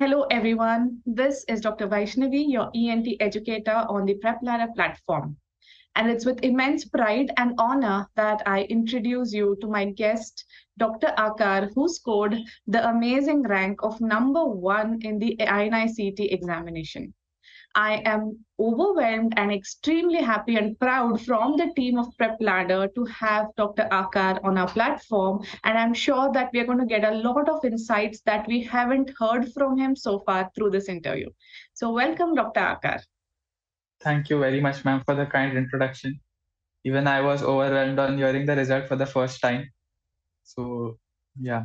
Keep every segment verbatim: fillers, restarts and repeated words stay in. Hello everyone, this is Doctor Vyshnavi, your E N T educator on the PrepLadder platform. And it's with immense pride and honor that I introduce you to my guest, Doctor Aakar, who scored the amazing rank of number one in the I N I C E T examination. I am overwhelmed and extremely happy and proud from the team of PrepLadder to have Doctor Aakar on our platform, and I'm sure that we are going to get a lot of insights that we haven't heard from him so far through this interview. So welcome, Doctor Aakar. Thank you very much, ma'am, for the kind introduction. Even I was overwhelmed on hearing the result for the first time. So, yeah.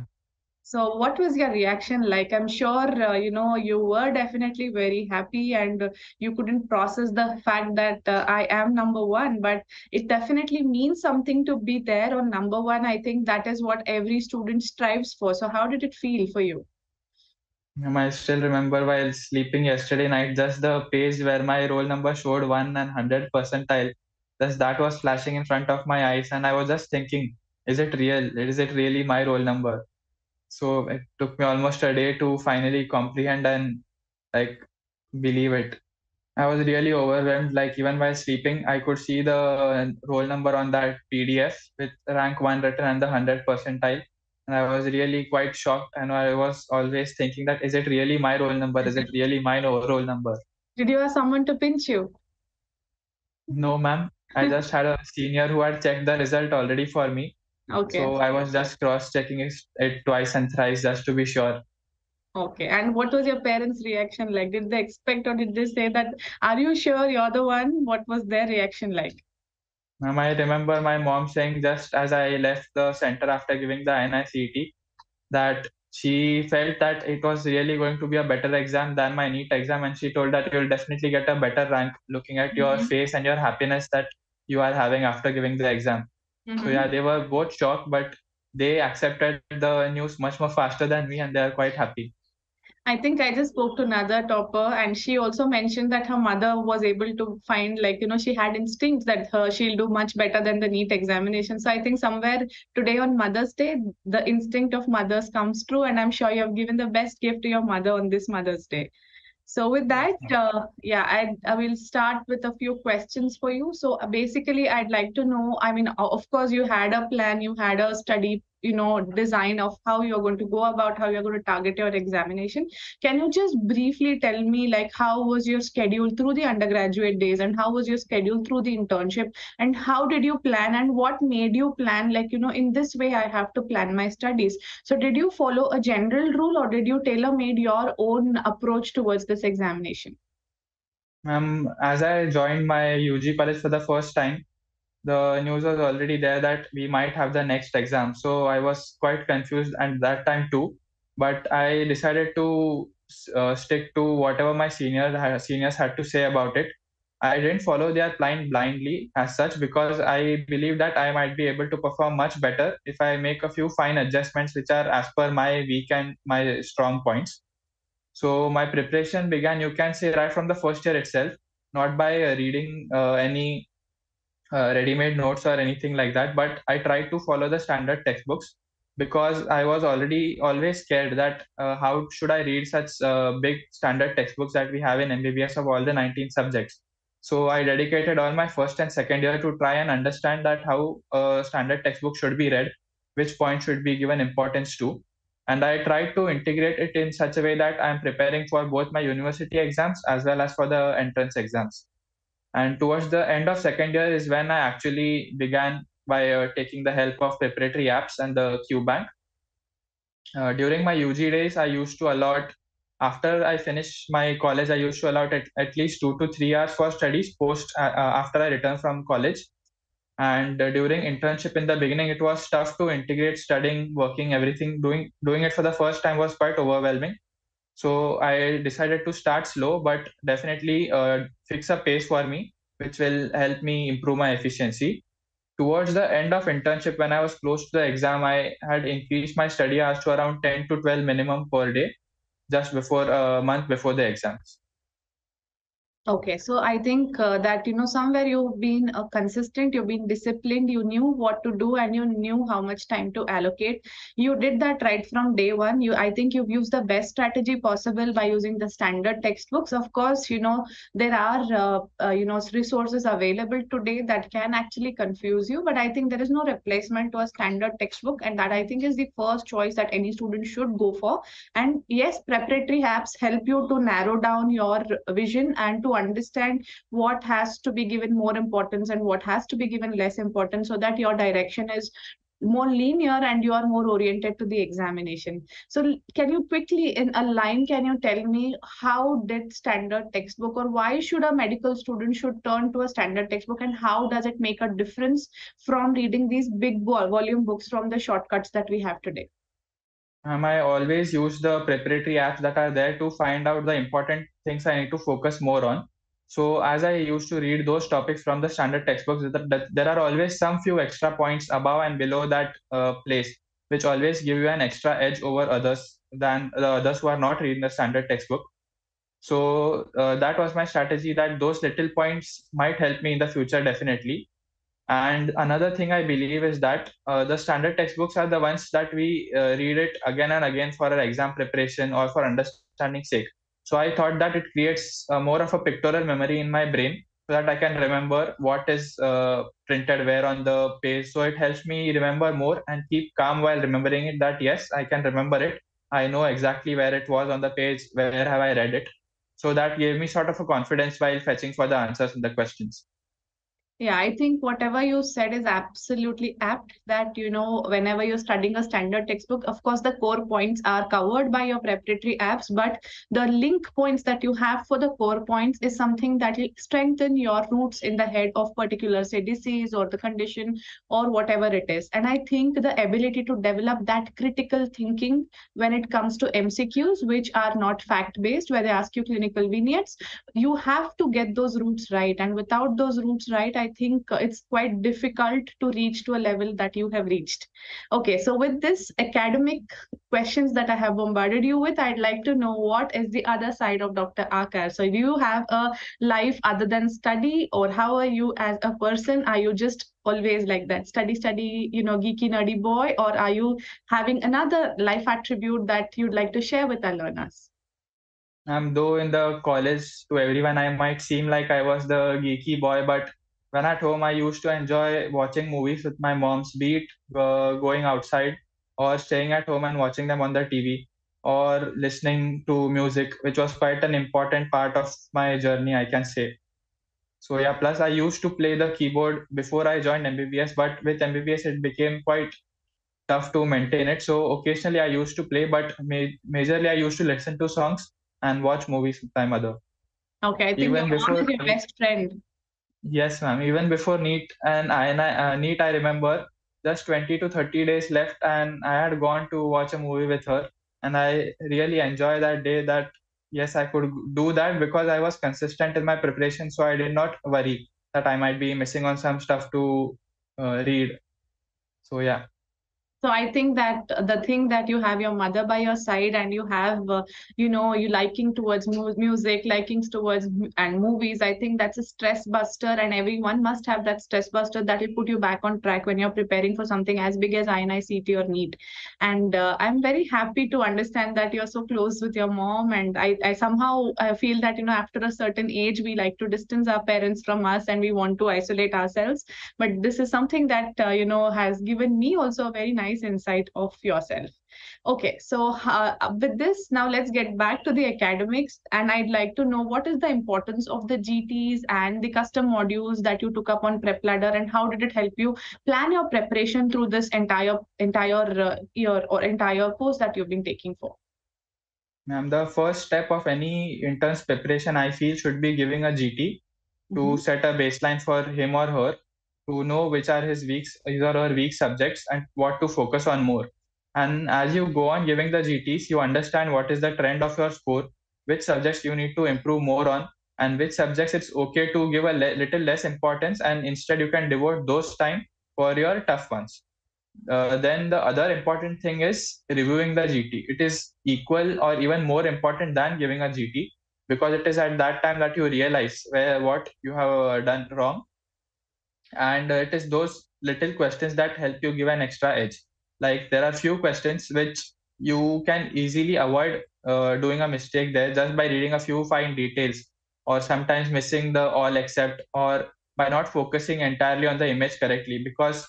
So what was your reaction like? I'm sure, uh, you know, you were definitely very happy and uh, you couldn't process the fact that uh, I am number one, but it definitely means something to be there on number one. I think that is what every student strives for. So how did it feel for you? I still remember while sleeping yesterday night, just the page where my roll number showed one and hundred percentile. Just that was flashing in front of my eyes. And I was just thinking, is it real? Is it really my roll number? So it took me almost a day to finally comprehend and like believe it. I was really overwhelmed. Like even while sleeping, I could see the roll number on that P D F with rank one written and the hundred percentile. And I was really quite shocked. And I was always thinking that, is it really my roll number? Is it really my roll number? Did you have someone to pinch you? No, ma'am. I just had a senior who had checked the result already for me. Okay. So I was just cross-checking it twice and thrice just to be sure. Okay. And what was your parents' reaction like? Did they expect or did they say that, are you sure you're the one? What was their reaction like? Ma'am, I remember my mom saying just as I left the center after giving the I N I C E T that she felt that it was really going to be a better exam than my NEET exam, and she told that you'll definitely get a better rank looking at your mm-hmm. face and your happiness that you are having after giving the exam. Mm-hmm. So yeah, they were both shocked, but they accepted the news much more faster than me, and they are quite happy. I think I just spoke to another topper, and she also mentioned that her mother was able to find, like, you know, she had instincts that her she'll do much better than the NEET examination. So I think somewhere today on Mother's Day, the instinct of mothers comes true, and I'm sure you have given the best gift to your mother on this Mother's Day. So with that, uh, yeah, I, I will start with a few questions for you. So basically, I'd like to know, I mean, of course, you had a plan, you had a study, you know, design of how you're going to go about, how you're going to target your examination. Can you just briefly tell me, like, how was your schedule through the undergraduate days, and how was your schedule through the internship, and how did you plan, and what made you plan, like, you know, in this way I have to plan my studies? So did you follow a general rule, or did you tailor-made your own approach towards this examination? Ma'am, um, as I joined my U G college for the first time, the news was already there that we might have the next exam. So I was quite confused at that time too. But I decided to uh, stick to whatever my senior, seniors had to say about it. I didn't follow their plan blindly as such, because I believe that I might be able to perform much better if I make a few fine adjustments which are as per my weak and my strong points. So my preparation began, you can say, right from the first year itself, not by uh, reading uh, any Uh, ready-made notes or anything like that, but I tried to follow the standard textbooks, because I was already always scared that uh, how should I read such uh, big standard textbooks that we have in M B B S of all the nineteen subjects. So I dedicated all my first and second year to try and understand that how a standard textbook should be read, which point should be given importance to. And I tried to integrate it in such a way that I'm preparing for both my university exams as well as for the entrance exams. And towards the end of second year is when I actually began by uh, taking the help of preparatory apps and the QBank. Uh, during my U G days, I used to allot, after I finished my college, I used to allot at, at least two to three hours for studies post uh, after I returned from college. And uh, during internship in the beginning, it was tough to integrate studying, working, everything. Doing, doing it for the first time was quite overwhelming. So I decided to start slow, but definitely uh, fix a pace for me, which will help me improve my efficiency. Towards the end of internship, when I was close to the exam, I had increased my study hours to around ten to twelve minimum per day, just before a uh, month before the exams. Okay, so I think uh, that, you know, somewhere you've been uh, consistent, you've been disciplined, you knew what to do and you knew how much time to allocate. You did that right from day one. You, I think you've used the best strategy possible by using the standard textbooks. Of course, you know, there are, uh, uh, you know, resources available today that can actually confuse you, but I think there is no replacement to a standard textbook, and that I think is the first choice that any student should go for. And yes, preparatory apps help you to narrow down your vision and to understand what has to be given more importance and what has to be given less importance, so that your direction is more linear and you are more oriented to the examination. So can you quickly, in a line, can you tell me how did standard textbook, or why should a medical student should turn to a standard textbook, and how does it make a difference from reading these big volume books from the shortcuts that we have today? Um, I always use the preparatory apps that are there to find out the important things I need to focus more on. So as I used to read those topics from the standard textbooks, there are always some few extra points above and below that uh, place, which always give you an extra edge over others than the others who are not reading the standard textbook. So uh, that was my strategy, that those little points might help me in the future, definitely. And another thing I believe is that uh, the standard textbooks are the ones that we uh, read it again and again for our exam preparation or for understanding's sake. So I thought that it creates uh, more of a pictorial memory in my brain, so that I can remember what is uh, printed where on the page. So it helps me remember more and keep calm while remembering it, that yes, I can remember it. I know exactly where it was on the page, where have I read it. So that gave me sort of a confidence while fetching for the answers and the questions. Yeah, I think whatever you said is absolutely apt, that, you know, whenever you're studying a standard textbook, of course, the core points are covered by your preparatory apps, but the link points that you have for the core points is something that will strengthen your roots in the head of particular, say, disease or the condition or whatever it is. And I think the ability to develop that critical thinking when it comes to M C Qs, which are not fact-based, where they ask you clinical vignettes, you have to get those roots right. And without those roots right, I I think it's quite difficult to reach to a level that you have reached. Okay, so with this academic questions that I have bombarded you with, I'd like to know what is the other side of Doctor Aakar. So do you have a life other than study, or how are you as a person? Are you just always like that study, study, you know, geeky, nerdy boy, or are you having another life attribute that you'd like to share with our learners? Um, though in the college to everyone, I might seem like I was the geeky boy, but when at home, I used to enjoy watching movies with my moms, be it uh, going outside or staying at home and watching them on the T V, or listening to music, which was quite an important part of my journey, I can say. So yeah, plus I used to play the keyboard before I joined M B B S, but with M B B S, it became quite tough to maintain it. So occasionally I used to play, but ma majorly I used to listen to songs and watch movies with my mother. Okay, I think your mom is your best friend. Yes, ma'am. Even before NEET and I N I, uh, NEET, I remember just twenty to thirty days left, and I had gone to watch a movie with her. And I really enjoyed that day, that yes, I could do that because I was consistent in my preparation. So I did not worry that I might be missing on some stuff to uh, read. So, yeah. So I think that the thing that you have your mother by your side, and you have, uh, you know, you liking towards mu music, likings towards and movies, I think that's a stress buster, and everyone must have that stress buster that will put you back on track when you're preparing for something as big as I N I C E T or NEET. And uh, I'm very happy to understand that you're so close with your mom. And I, I somehow uh, feel that, you know, after a certain age, we like to distance our parents from us and we want to isolate ourselves. But this is something that, uh, you know, has given me also a very nice insight of yourself. Okay, so uh, with this, now let's get back to the academics, and I'd like to know what is the importance of the G Ts and the custom modules that you took up on PrepLadder, and how did it help you plan your preparation through this entire entire uh, year or entire course that you've been taking for? Ma'am, the first step of any intern's preparation, I feel, should be giving a G T mm-hmm. to set a baseline for him or her, to know which are his weak, his or her weak subjects and what to focus on more. And as you go on giving the G Ts, you understand what is the trend of your score, which subjects you need to improve more on, and which subjects it's okay to give a le little less importance, and instead you can devote those time for your tough ones. Uh, then the other important thing is reviewing the G T. It is equal or even more important than giving a G T, because it is at that time that you realize where what you have done wrong. And it is those little questions that help you give an extra edge. Like there are few questions which you can easily avoid uh, doing a mistake there just by reading a few fine details, or sometimes missing the all except, or by not focusing entirely on the image correctly. Because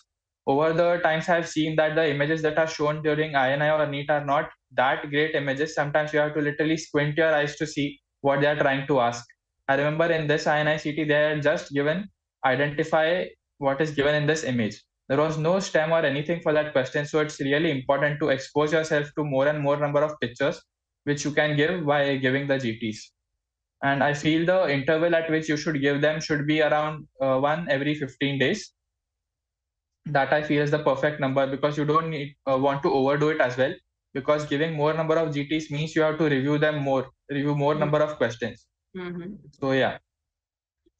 over the times I've seen that the images that are shown during I N I or NEET are not that great images. Sometimes you have to literally squint your eyes to see what they are trying to ask. I remember in this I N I C E T, they are just given identify what is given in this image. There was no stem or anything for that question. So it's really important to expose yourself to more and more number of pictures, which you can give by giving the G Ts. And I feel the interval at which you should give them should be around uh, one every fifteen days. That I feel is the perfect number, because you don't need, uh, want to overdo it as well, because giving more number of G Ts means you have to review them more, review more number of questions. Mm-hmm. So yeah.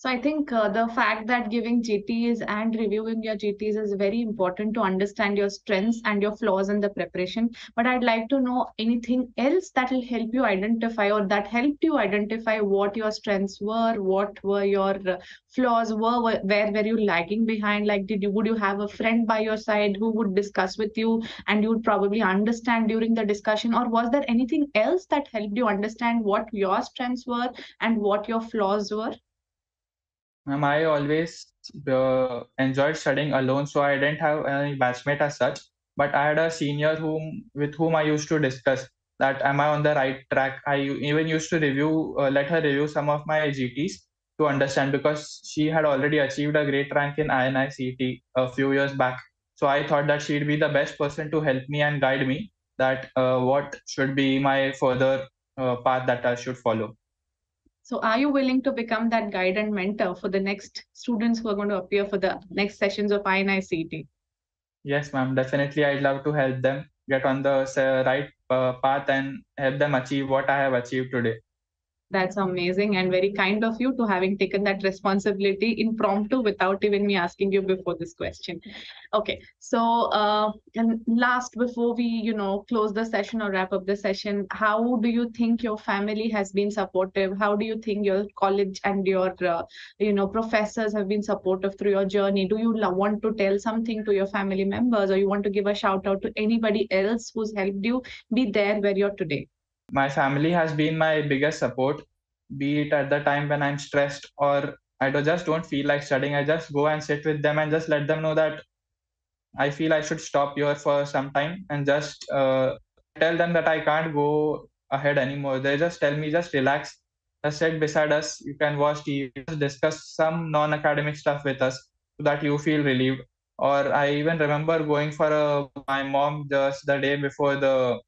So I think uh, the fact that giving G Ts and reviewing your G Ts is very important to understand your strengths and your flaws in the preparation. But I'd like to know anything else that will help you identify, or that helped you identify what your strengths were, what were your flaws were, where were you lagging behind? Like, did you, would you have a friend by your side who would discuss with you and you would probably understand during the discussion? Or was there anything else that helped you understand what your strengths were and what your flaws were? Um, I always uh, enjoyed studying alone, so I didn't have any batchmate as such. But I had a senior whom with whom I used to discuss that am I on the right track. I even used to review, uh, let her review some of my G Ts to understand, because she had already achieved a great rank in I N I C E T a few years back. So I thought that she'd be the best person to help me and guide me that uh, what should be my further uh, path that I should follow. So are you willing to become that guide and mentor for the next students who are going to appear for the next sessions of I N I C E T? Yes, ma'am. Definitely, I'd love to help them get on the right uh, path and help them achieve what I have achieved today. That's amazing and very kind of you to having taken that responsibility impromptu without even me asking you before this question. Okay, so uh, and last, before we, you know, close the session or wrap up the session, how do you think your family has been supportive? How do you think your college and your, uh, you know, professors have been supportive through your journey? Do you want to tell something to your family members, or you want to give a shout out to anybody else who's helped you be there where you're today? My family has been my biggest support, be it at the time when I'm stressed or I do, just don't feel like studying. I just go and sit with them and just let them know that I feel I should stop here for some time, and just uh, tell them that I can't go ahead anymore. They just tell me, just relax, just sit beside us. You can watch T V, just discuss some non-academic stuff with us so that you feel relieved. Or I even remember going for a, my mom just the day before the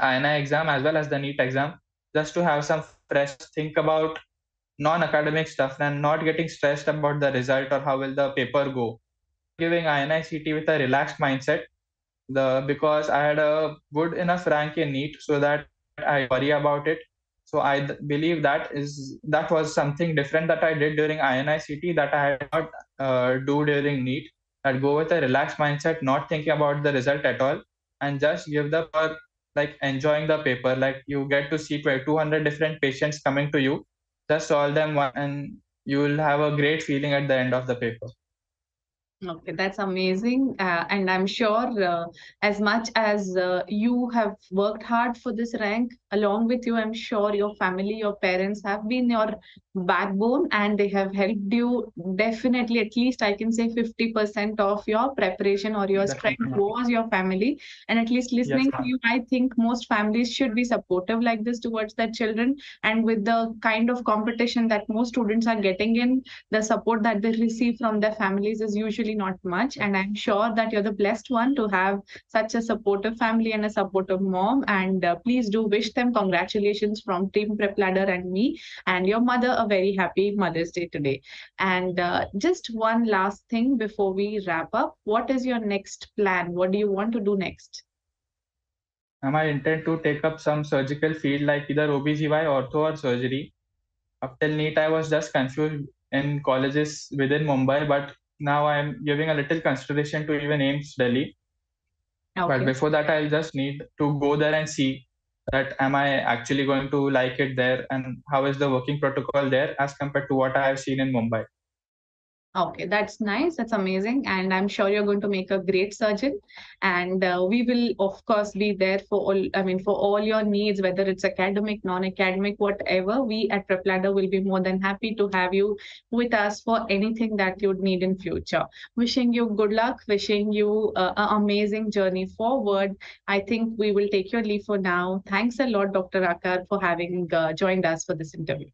I N I exam as well as the NEET exam, just to have some fresh think about non-academic stuff and not getting stressed about the result or how will the paper go. Giving I N I C E T with a relaxed mindset, the because I had a good enough rank in NEET so that I worry about it. So I believe that is that was something different that I did during I N I C E T that I had not uh, do during NEET. I'd go with a relaxed mindset, not thinking about the result at all, and just give the per like enjoying the paper. Like you get to see two hundred different patients coming to you, just solve them one, and you will have a great feeling at the end of the paper. Okay, that's amazing. Uh, and I'm sure uh, as much as uh, you have worked hard for this rank, along with you, I'm sure your family, your parents have been your backbone and they have helped you. Definitely, at least I can say fifty percent of your preparation or your strength was your family. And at least listening yes, to you, I think most families should be supportive like this towards their children. And with the kind of competition that most students are getting in, the support that they receive from their families is usually not much, and I'm sure that you're the blessed one to have such a supportive family and a supportive mom. And uh, please do wish them congratulations from Team PrepLadder and me and your mother a very happy Mother's Day today. And uh, just one last thing before we wrap up, what is your next plan? What do you want to do next? Um, I intend to take up some surgical field like either O B G Y, ortho or surgery. Up till NEET I was just confused in colleges within Mumbai, but now I'm giving a little consideration to even AIMS Delhi. Okay. But before that, I'll just need to go there and see that am I actually going to like it there, and how is the working protocol there as compared to what I have seen in Mumbai. Okay, that's nice. That's amazing. And I'm sure you're going to make a great surgeon. And uh, we will, of course, be there for all, I mean, for all your needs, whether it's academic, non-academic, whatever. We at PrepLadder will be more than happy to have you with us for anything that you'd need in future. Wishing you good luck, wishing you uh, an amazing journey forward. I think we will take your leave for now. Thanks a lot, Doctor Aakar, for having uh, joined us for this interview.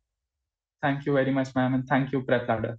Thank you very much, ma'am. And thank you, PrepLadder.